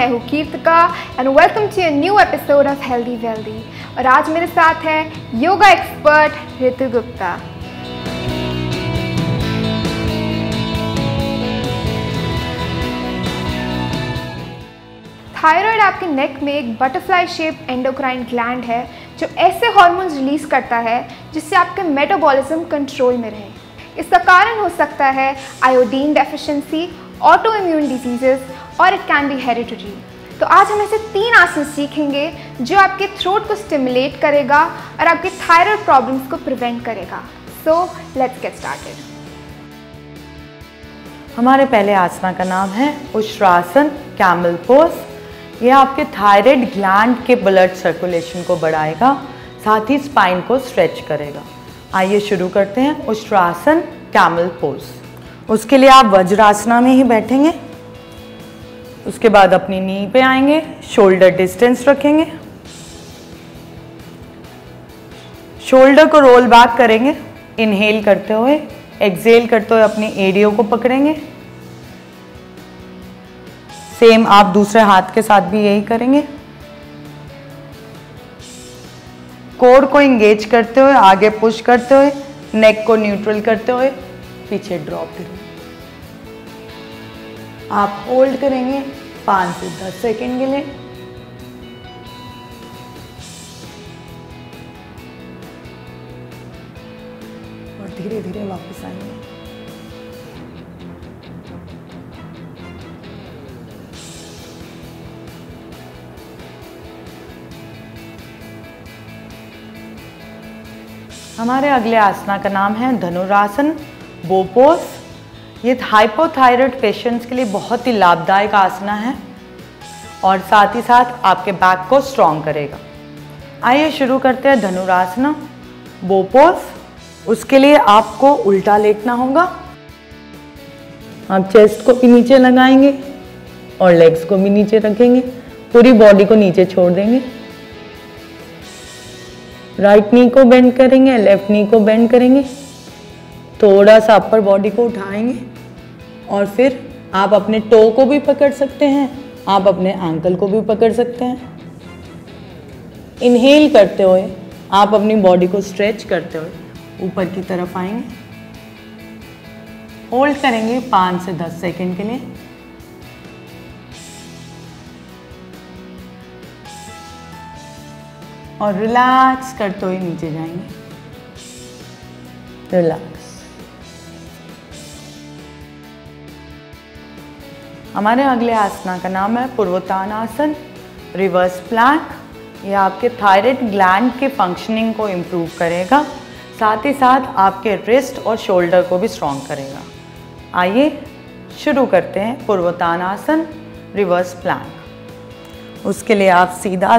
मैं हूँ Kirtika and welcome to a new episode of healthy wealthy. और आज मेरे साथ है योगा एक्सपर्ट रितु गुप्ता। थायराइड आपके नेक में एक बटरफ्लाई शेप एंडोक्राइन ग्लैंड है जो ऐसे हार्मोन्स रिलीज करता है जिससे आपके मेटाबॉलिज्म कंट्रोल में रहे। इसका कारण हो सकता है iodine deficiency, auto immune diseases और इट कैन बी हेरिडिटरी। तो आज हम ऐसे तीन आसन सीखेंगे जो आपके थ्रोट को स्टिमुलेट करेगा और आपके थायराइड प्रॉब्लम्स को प्रिवेंट करेगा। So let's get started. हमारे पहले आसना का नाम है उष्ट्रासन कैमल पोज। यह आपके थायराइड ग्लैंड के ब्लड सर्कुलेशन को बढ़ाएगा, साथ ही स्पाइन को स्ट्रेच करेगा। आइए शुरू करते हैं उष्ट्रासन कैमल पोज। उसके लिए आप वज्रासना में ही बैठेंगे। उसके बाद अपनी नी पे आएंगे, शोल्डर डिस्टेंस रखेंगे, शोल्डर को रोल बैक करेंगे। इनहेल करते हुए, एक्सहेल करते हुए अपने एडियो को पकड़ेंगे। सेम आप दूसरे हाथ के साथ भी यही करेंगे। कोर को इंगेज करते हुए, आगे पुश करते हुए, नेक को न्यूट्रल करते हुए पीछे ड्रॉप करेंगे। आप होल्ड करेंगे 5 से 10 सेकेंड के लिए। और धीरे धीरे वापस आएंगे। हमारे अगले आसना का नाम है धनुरासन बोपोस। ये हाइपोथायराइड पेशेंट्स के लिए बहुत ही लाभदायक आसना है और साथ ही साथ आपके बैक को स्ट्रॉन्ग करेगा। आइए शुरू करते हैं धनुरासन बोपोस। उसके लिए आपको उल्टा लेटना होगा। आप चेस्ट को भी नीचे लगाएंगे और लेग्स को भी नीचे रखेंगे। पूरी बॉडी को नीचे छोड़ देंगे। राइट नी को बेंड करेंगे, लेफ्ट नी को बेंड करेंगे। थोड़ा सा अपर बॉडी को उठाएंगे और फिर आप अपने टो को भी पकड़ सकते हैं, आप अपने एंकल को भी पकड़ सकते हैं। इनहेल करते हुए आप अपनी बॉडी को स्ट्रेच करते हुए ऊपर की तरफ आएंगे। होल्ड करेंगे 5 से 10 सेकेंड के लिए। और रिलैक्स करते हुए नीचे जाएंगे। रिलैक्स। हमारे अगले आसना का नाम है पूर्वतानासन रिवर्स प्लैंक। यह आपके थायराइड ग्लैंड के फंक्शनिंग को इम्प्रूव करेगा, साथ ही साथ आपके रिस्ट और शोल्डर को भी स्ट्रॉन्ग करेगा। आइए शुरू करते हैं पूर्वतानासन रिवर्स प्लैंक। उसके लिए आप सीधा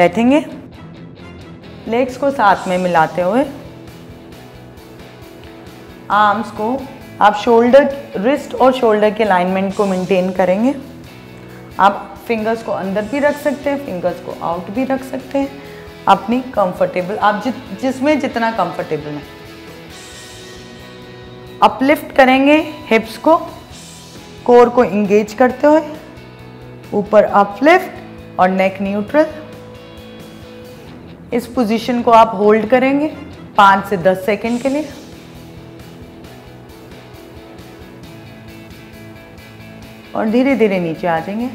बैठेंगे, लेग्स को साथ में मिलाते हुए। आर्म्स को आप शोल्डर, रिस्ट और शोल्डर के अलाइनमेंट को मेंटेन करेंगे। आप फिंगर्स को अंदर भी रख सकते हैं, फिंगर्स को आउट भी रख सकते हैं। अपनी कंफर्टेबल, आप जिसमें जितना कंफर्टेबल है। अपलिफ्ट करेंगे हिप्स को, कोर को इंगेज करते हुए ऊपर अपलिफ्ट और नेक न्यूट्रल। इस पोजीशन को आप होल्ड करेंगे 5 से 10 सेकेंड के लिए। और धीरे धीरे नीचे आ जाएंगे।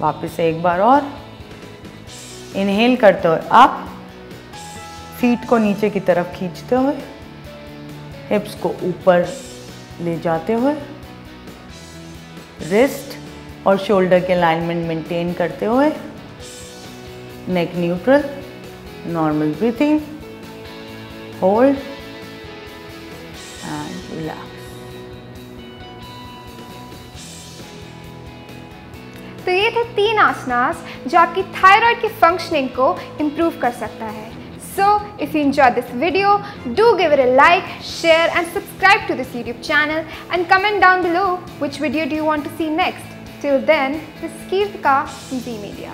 वापस एक बार और इनहेल करते हुए आप फीट को नीचे की तरफ खींचते हुए, हिप्स को ऊपर ले जाते हुए, रिस्ट और शोल्डर के अलाइनमेंट मेंटेन करते हुए, neck neutral, normal breathing, hold and relax. तो ये थे 3 आसनास जो आपकी थायराइड की फंक्शनिंग को इम्प्रूव कर सकता है। So if you enjoyed this video, do give it a like, share and subscribe to this YouTube channel and comment down below which video do you want to see next. Till then, this is Kirtika from Z Media.